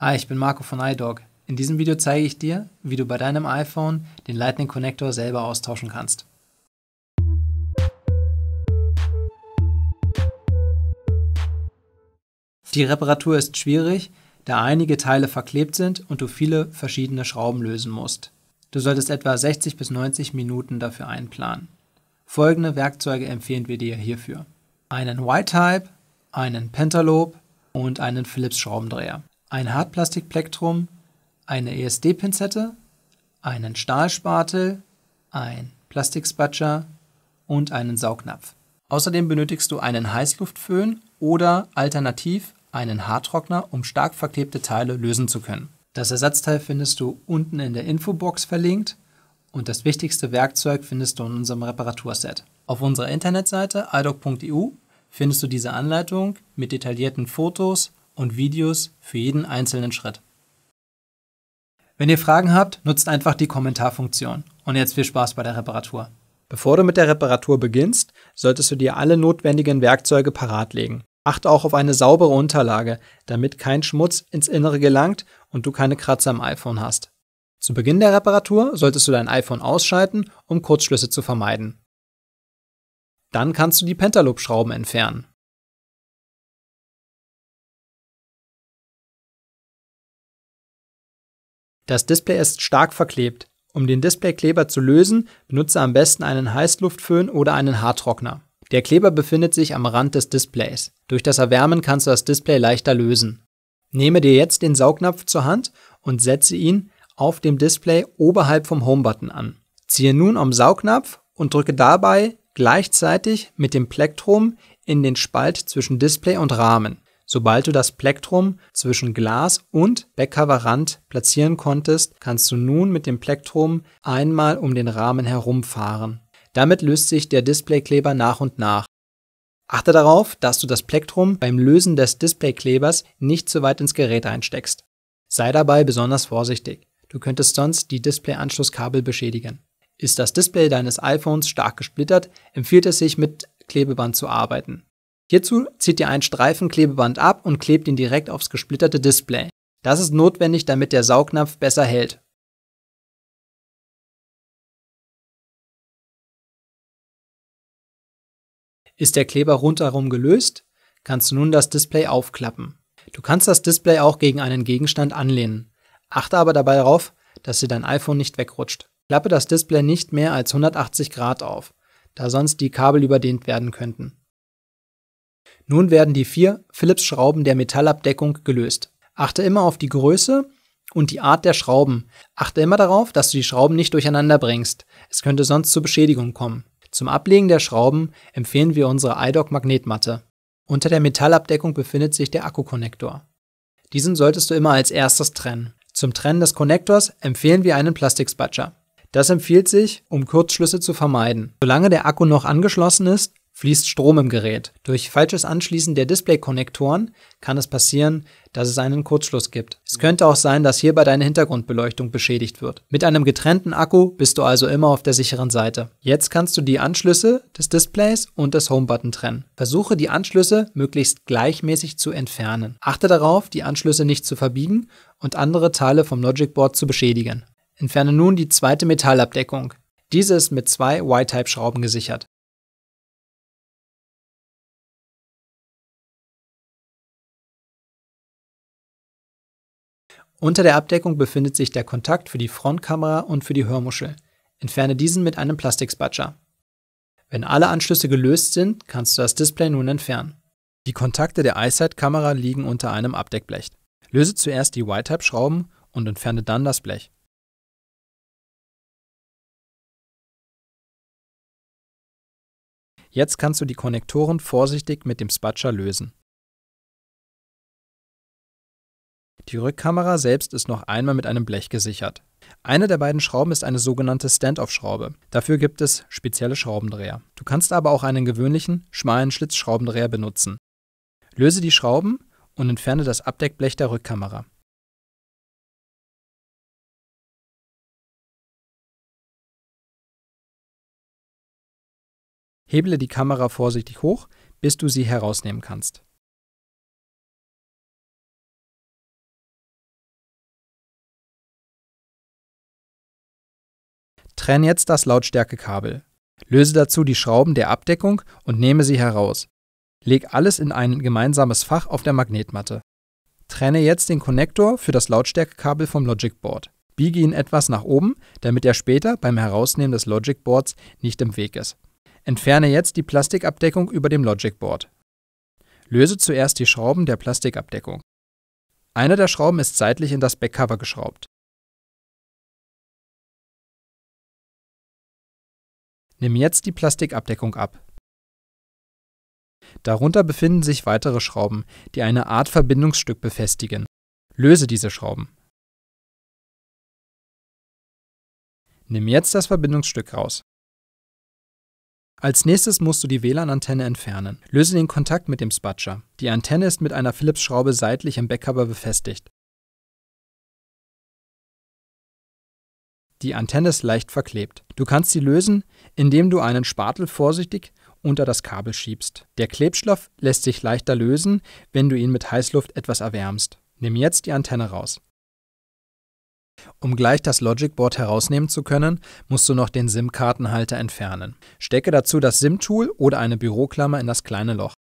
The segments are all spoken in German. Hi, ich bin Marco von iDoc. In diesem Video zeige ich dir, wie du bei deinem iPhone den Lightning-Connector selber austauschen kannst. Die Reparatur ist schwierig, da einige Teile verklebt sind und du viele verschiedene Schrauben lösen musst. Du solltest etwa 60 bis 90 Minuten dafür einplanen. Folgende Werkzeuge empfehlen wir dir hierfür: einen Y-Type, einen Pentalobe und einen Philips Schraubendreher. Ein Hartplastikplektrum, eine ESD-Pinzette, einen Stahlspatel, ein Plastikspatcher und einen Saugnapf. Außerdem benötigst du einen Heißluftföhn oder alternativ einen Haartrockner, um stark verklebte Teile lösen zu können. Das Ersatzteil findest du unten in der Infobox verlinkt und das wichtigste Werkzeug findest du in unserem Reparaturset. Auf unserer Internetseite idoc.eu findest du diese Anleitung mit detaillierten Fotos und Videos für jeden einzelnen Schritt. Wenn ihr Fragen habt, nutzt einfach die Kommentarfunktion. Und jetzt viel Spaß bei der Reparatur. Bevor du mit der Reparatur beginnst, solltest du dir alle notwendigen Werkzeuge parat legen. Achte auch auf eine saubere Unterlage, damit kein Schmutz ins Innere gelangt und du keine Kratzer am iPhone hast. Zu Beginn der Reparatur solltest du dein iPhone ausschalten, um Kurzschlüsse zu vermeiden. Dann kannst du die Pentalobe-Schrauben entfernen. Das Display ist stark verklebt. Um den Displaykleber zu lösen, benutze am besten einen Heißluftföhn oder einen Haartrockner. Der Kleber befindet sich am Rand des Displays. Durch das Erwärmen kannst du das Display leichter lösen. Nehme dir jetzt den Saugnapf zur Hand und setze ihn auf dem Display oberhalb vom Homebutton an. Ziehe nun am Saugnapf und drücke dabei gleichzeitig mit dem Plektrum in den Spalt zwischen Display und Rahmen. Sobald du das Plektrum zwischen Glas und Backcoverrand platzieren konntest, kannst du nun mit dem Plektrum einmal um den Rahmen herumfahren. Damit löst sich der Displaykleber nach und nach. Achte darauf, dass du das Plektrum beim Lösen des Displayklebers nicht zu weit ins Gerät einsteckst. Sei dabei besonders vorsichtig. Du könntest sonst die Displayanschlusskabel beschädigen. Ist das Display deines iPhones stark gesplittert, empfiehlt es sich, mit Klebeband zu arbeiten. Hierzu zieht ihr einen Streifen Klebeband ab und klebt ihn direkt aufs gesplitterte Display. Das ist notwendig, damit der Saugnapf besser hält. Ist der Kleber rundherum gelöst, kannst du nun das Display aufklappen. Du kannst das Display auch gegen einen Gegenstand anlehnen. Achte aber dabei darauf, dass dir dein iPhone nicht wegrutscht. Klappe das Display nicht mehr als 180 Grad auf, da sonst die Kabel überdehnt werden könnten. Nun werden die 4 Philips-Schrauben der Metallabdeckung gelöst. Achte immer auf die Größe und die Art der Schrauben. Achte immer darauf, dass du die Schrauben nicht durcheinander bringst. Es könnte sonst zu Beschädigung kommen. Zum Ablegen der Schrauben empfehlen wir unsere iDoc-Magnetmatte. Unter der Metallabdeckung befindet sich der Akku-Konnektor. Diesen solltest du immer als erstes trennen. Zum Trennen des Konnektors empfehlen wir einen Plastikspatcher. Das empfiehlt sich, um Kurzschlüsse zu vermeiden. Solange der Akku noch angeschlossen ist, fließt Strom im Gerät. Durch falsches Anschließen der Display-Konnektoren kann es passieren, dass es einen Kurzschluss gibt. Es könnte auch sein, dass hierbei deine Hintergrundbeleuchtung beschädigt wird. Mit einem getrennten Akku bist du also immer auf der sicheren Seite. Jetzt kannst du die Anschlüsse des Displays und des Homebutton trennen. Versuche, die Anschlüsse möglichst gleichmäßig zu entfernen. Achte darauf, die Anschlüsse nicht zu verbiegen und andere Teile vom Logicboard zu beschädigen. Entferne nun die zweite Metallabdeckung. Diese ist mit 2 Y-Type-Schrauben gesichert. Unter der Abdeckung befindet sich der Kontakt für die Frontkamera und für die Hörmuschel. Entferne diesen mit einem Plastikspatcher. Wenn alle Anschlüsse gelöst sind, kannst du das Display nun entfernen. Die Kontakte der iSight-Kamera liegen unter einem Abdeckblech. Löse zuerst die Y-Type-Schrauben und entferne dann das Blech. Jetzt kannst du die Konnektoren vorsichtig mit dem Spatcher lösen. Die Rückkamera selbst ist noch einmal mit einem Blech gesichert. Eine der beiden Schrauben ist eine sogenannte Stand-off-Schraube. Dafür gibt es spezielle Schraubendreher. Du kannst aber auch einen gewöhnlichen, schmalen Schlitzschraubendreher benutzen. Löse die Schrauben und entferne das Abdeckblech der Rückkamera. Hebele die Kamera vorsichtig hoch, bis du sie herausnehmen kannst. Trenne jetzt das Lautstärkekabel. Löse dazu die Schrauben der Abdeckung und nehme sie heraus. Leg alles in ein gemeinsames Fach auf der Magnetmatte. Trenne jetzt den Konnektor für das Lautstärkekabel vom Logicboard. Biege ihn etwas nach oben, damit er später beim Herausnehmen des Logicboards nicht im Weg ist. Entferne jetzt die Plastikabdeckung über dem Logicboard. Löse zuerst die Schrauben der Plastikabdeckung. Eine der Schrauben ist seitlich in das Backcover geschraubt. Nimm jetzt die Plastikabdeckung ab. Darunter befinden sich weitere Schrauben, die eine Art Verbindungsstück befestigen. Löse diese Schrauben. Nimm jetzt das Verbindungsstück raus. Als nächstes musst du die WLAN-Antenne entfernen. Löse den Kontakt mit dem Spatscher. Die Antenne ist mit einer Philips-Schraube seitlich im Backcover befestigt. Die Antenne ist leicht verklebt. Du kannst sie lösen, indem du einen Spatel vorsichtig unter das Kabel schiebst. Der Klebstoff lässt sich leichter lösen, wenn du ihn mit Heißluft etwas erwärmst. Nimm jetzt die Antenne raus. Um gleich das Logicboard herausnehmen zu können, musst du noch den SIM-Kartenhalter entfernen. Stecke dazu das SIM-Tool oder eine Büroklammer in das kleine Loch.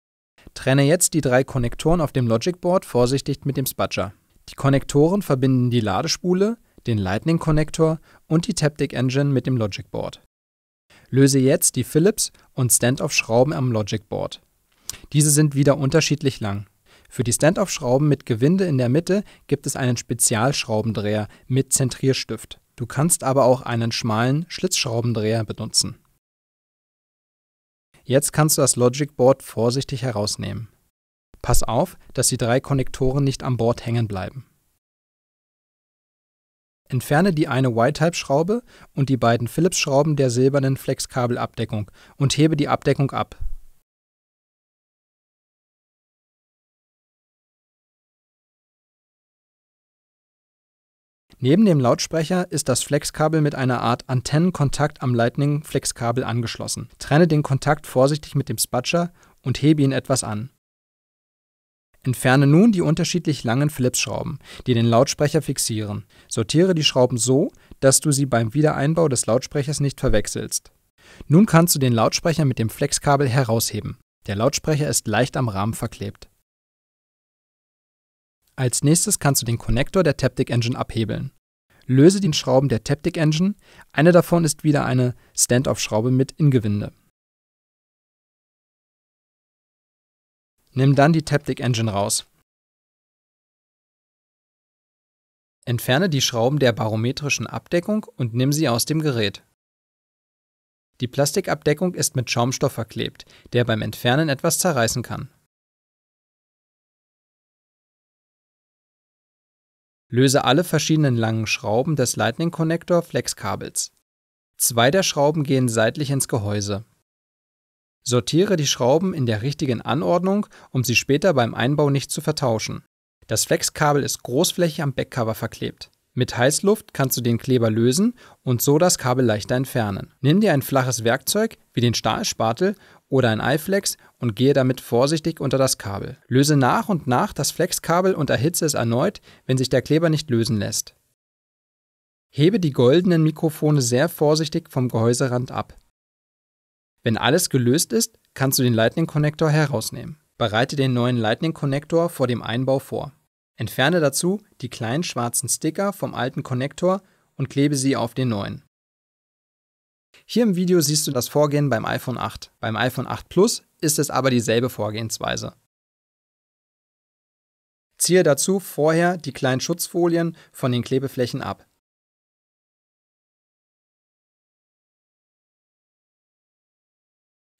Trenne jetzt die drei Konnektoren auf dem Logicboard vorsichtig mit dem Spatscher. Die Konnektoren verbinden die Ladespule, den Lightning-Connector und die Taptic Engine mit dem Logicboard. Löse jetzt die Philips- und Stand-off-Schrauben am Logicboard. Diese sind wieder unterschiedlich lang. Für die Stand-off-Schrauben mit Gewinde in der Mitte gibt es einen Spezialschraubendreher mit Zentrierstift. Du kannst aber auch einen schmalen Schlitzschraubendreher benutzen. Jetzt kannst du das Logicboard vorsichtig herausnehmen. Pass auf, dass die drei Konnektoren nicht am Board hängen bleiben. Entferne die eine Y-Type-Schraube und die beiden Philips-Schrauben der silbernen Flexkabelabdeckung und hebe die Abdeckung ab. Neben dem Lautsprecher ist das Flexkabel mit einer Art Antennenkontakt am Lightning-Flexkabel angeschlossen. Trenne den Kontakt vorsichtig mit dem Spatscher und hebe ihn etwas an. Entferne nun die unterschiedlich langen Philips-Schrauben, die den Lautsprecher fixieren. Sortiere die Schrauben so, dass du sie beim Wiedereinbau des Lautsprechers nicht verwechselst. Nun kannst du den Lautsprecher mit dem Flexkabel herausheben. Der Lautsprecher ist leicht am Rahmen verklebt. Als nächstes kannst du den Konnektor der Taptic Engine abhebeln. Löse die Schrauben der Taptic Engine, eine davon ist wieder eine Stand-off-Schraube mit Ingewinde. Nimm dann die Taptic Engine raus. Entferne die Schrauben der barometrischen Abdeckung und nimm sie aus dem Gerät. Die Plastikabdeckung ist mit Schaumstoff verklebt, der beim Entfernen etwas zerreißen kann. Löse alle verschiedenen langen Schrauben des Lightning-Connector-Flexkabels. Zwei der Schrauben gehen seitlich ins Gehäuse. Sortiere die Schrauben in der richtigen Anordnung, um sie später beim Einbau nicht zu vertauschen. Das Flexkabel ist großflächig am Backcover verklebt. Mit Heißluft kannst du den Kleber lösen und so das Kabel leichter entfernen. Nimm dir ein flaches Werkzeug wie den Stahlspatel oder ein iFlex und gehe damit vorsichtig unter das Kabel. Löse nach und nach das Flexkabel und erhitze es erneut, wenn sich der Kleber nicht lösen lässt. Hebe die goldenen Mikrofone sehr vorsichtig vom Gehäuserand ab. Wenn alles gelöst ist, kannst du den Lightning-Connector herausnehmen. Bereite den neuen Lightning-Connector vor dem Einbau vor. Entferne dazu die kleinen schwarzen Sticker vom alten Konnektor und klebe sie auf den neuen. Hier im Video siehst du das Vorgehen beim iPhone 8. Beim iPhone 8 Plus ist es aber dieselbe Vorgehensweise. Ziehe dazu vorher die kleinen Schutzfolien von den Klebeflächen ab.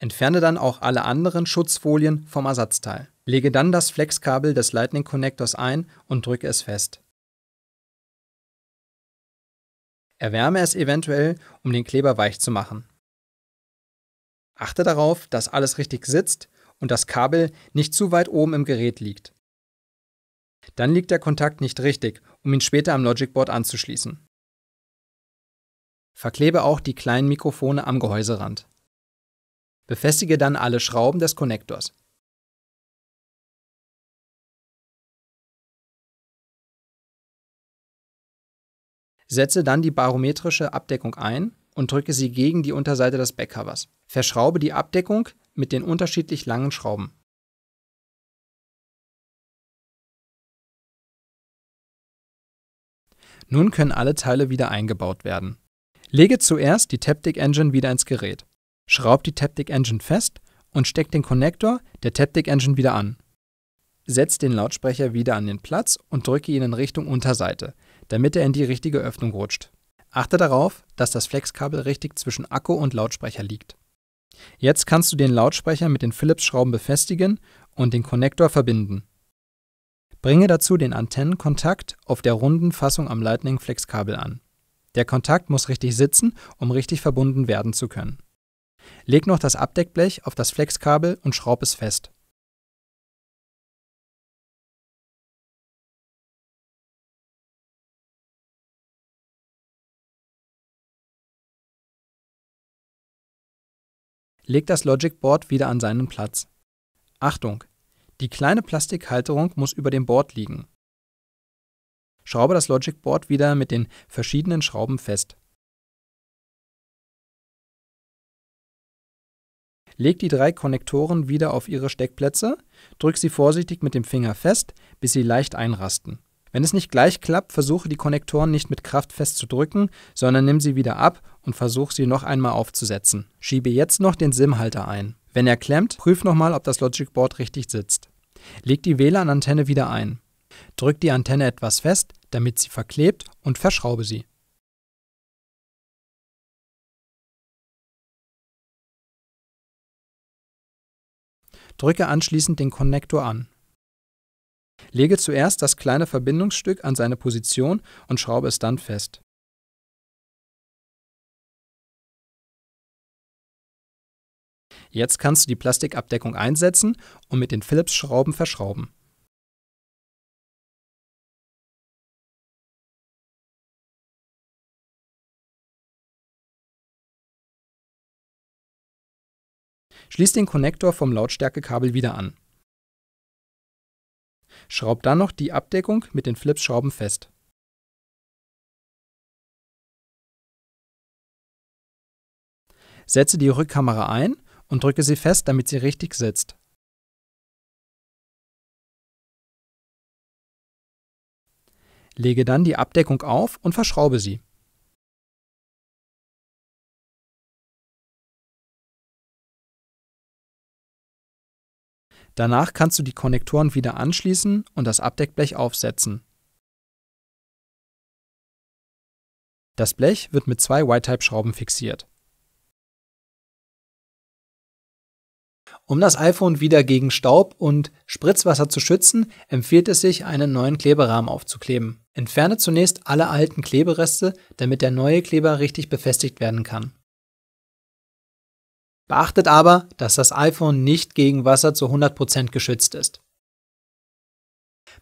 Entferne dann auch alle anderen Schutzfolien vom Ersatzteil. Lege dann das Flexkabel des Lightning-Konnektors ein und drücke es fest. Erwärme es eventuell, um den Kleber weich zu machen. Achte darauf, dass alles richtig sitzt und das Kabel nicht zu weit oben im Gerät liegt. Dann liegt der Kontakt nicht richtig, um ihn später am Logicboard anzuschließen. Verklebe auch die kleinen Mikrofone am Gehäuserand. Befestige dann alle Schrauben des Konnektors. Setze dann die barometrische Abdeckung ein und drücke sie gegen die Unterseite des Backcovers. Verschraube die Abdeckung mit den unterschiedlich langen Schrauben. Nun können alle Teile wieder eingebaut werden. Lege zuerst die Taptic Engine wieder ins Gerät. Schraub die Taptic Engine fest und steck den Konnektor der Taptic Engine wieder an. Setz den Lautsprecher wieder an den Platz und drücke ihn in Richtung Unterseite, damit er in die richtige Öffnung rutscht. Achte darauf, dass das Flexkabel richtig zwischen Akku und Lautsprecher liegt. Jetzt kannst du den Lautsprecher mit den Philips-Schrauben befestigen und den Konnektor verbinden. Bringe dazu den Antennenkontakt auf der runden Fassung am Lightning-Flexkabel an. Der Kontakt muss richtig sitzen, um richtig verbunden werden zu können. Leg noch das Abdeckblech auf das Flexkabel und schraub es fest. Leg das Logicboard wieder an seinen Platz. Achtung! Die kleine Plastikhalterung muss über dem Board liegen. Schraube das Logicboard wieder mit den verschiedenen Schrauben fest. Leg die drei Konnektoren wieder auf ihre Steckplätze, drück sie vorsichtig mit dem Finger fest, bis sie leicht einrasten. Wenn es nicht gleich klappt, versuche die Konnektoren nicht mit Kraft festzudrücken, sondern nimm sie wieder ab und versuch sie noch einmal aufzusetzen. Schiebe jetzt noch den SIM-Halter ein. Wenn er klemmt, prüf nochmal, ob das Logicboard richtig sitzt. Leg die WLAN-Antenne wieder ein. Drück die Antenne etwas fest, damit sie verklebt, und verschraube sie. Drücke anschließend den Konnektor an. Lege zuerst das kleine Verbindungsstück an seine Position und schraube es dann fest. Jetzt kannst du die Plastikabdeckung einsetzen und mit den Philips-Schrauben verschrauben. Schließ den Konnektor vom Lautstärkekabel wieder an. Schraub dann noch die Abdeckung mit den Philips-Schrauben fest. Setze die Rückkamera ein und drücke sie fest, damit sie richtig sitzt. Lege dann die Abdeckung auf und verschraube sie. Danach kannst du die Konnektoren wieder anschließen und das Abdeckblech aufsetzen. Das Blech wird mit zwei Y-Type-Schrauben fixiert. Um das iPhone wieder gegen Staub und Spritzwasser zu schützen, empfiehlt es sich, einen neuen Kleberahmen aufzukleben. Entferne zunächst alle alten Klebereste, damit der neue Kleber richtig befestigt werden kann. Beachtet aber, dass das iPhone nicht gegen Wasser zu 100% geschützt ist.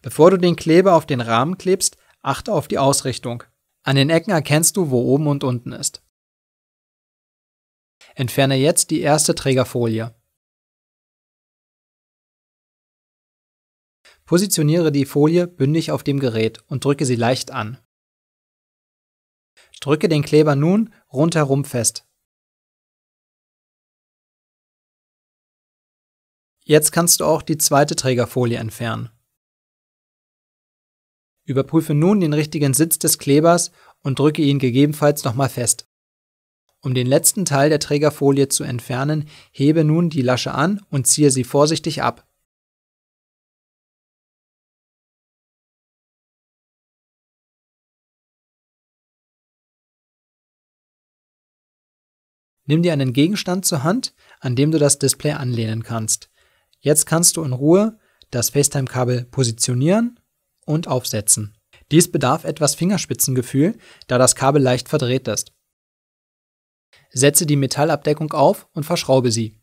Bevor du den Kleber auf den Rahmen klebst, achte auf die Ausrichtung. An den Ecken erkennst du, wo oben und unten ist. Entferne jetzt die erste Trägerfolie. Positioniere die Folie bündig auf dem Gerät und drücke sie leicht an. Drücke den Kleber nun rundherum fest. Jetzt kannst du auch die zweite Trägerfolie entfernen. Überprüfe nun den richtigen Sitz des Klebers und drücke ihn gegebenenfalls nochmal fest. Um den letzten Teil der Trägerfolie zu entfernen, hebe nun die Lasche an und ziehe sie vorsichtig ab. Nimm dir einen Gegenstand zur Hand, an dem du das Display anlehnen kannst. Jetzt kannst du in Ruhe das FaceTime-Kabel positionieren und aufsetzen. Dies bedarf etwas Fingerspitzengefühl, da das Kabel leicht verdreht ist. Setze die Metallabdeckung auf und verschraube sie.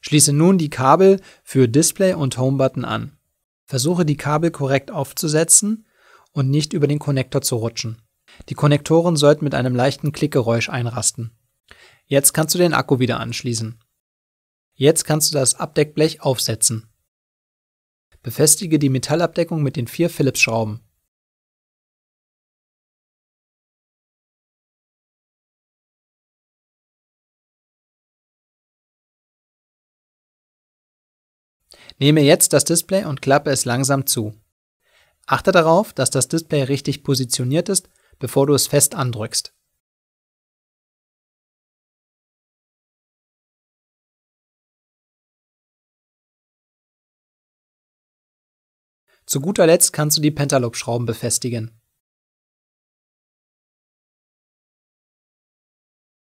Schließe nun die Kabel für Display und Homebutton an. Versuche die Kabel korrekt aufzusetzen und nicht über den Konnektor zu rutschen. Die Konnektoren sollten mit einem leichten Klickgeräusch einrasten. Jetzt kannst du den Akku wieder anschließen. Jetzt kannst du das Abdeckblech aufsetzen. Befestige die Metallabdeckung mit den 4 Philips-Schrauben. Nehme jetzt das Display und klappe es langsam zu. Achte darauf, dass das Display richtig positioniert ist, bevor du es fest andrückst. Zu guter Letzt kannst du die Pentalobe-Schrauben befestigen.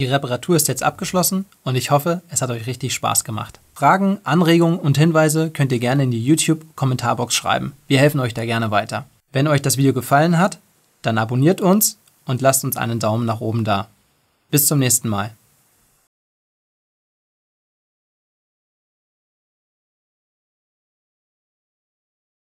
Die Reparatur ist jetzt abgeschlossen und ich hoffe, es hat euch richtig Spaß gemacht. Fragen, Anregungen und Hinweise könnt ihr gerne in die YouTube-Kommentarbox schreiben. Wir helfen euch da gerne weiter. Wenn euch das Video gefallen hat, dann abonniert uns und lasst uns einen Daumen nach oben da. Bis zum nächsten Mal.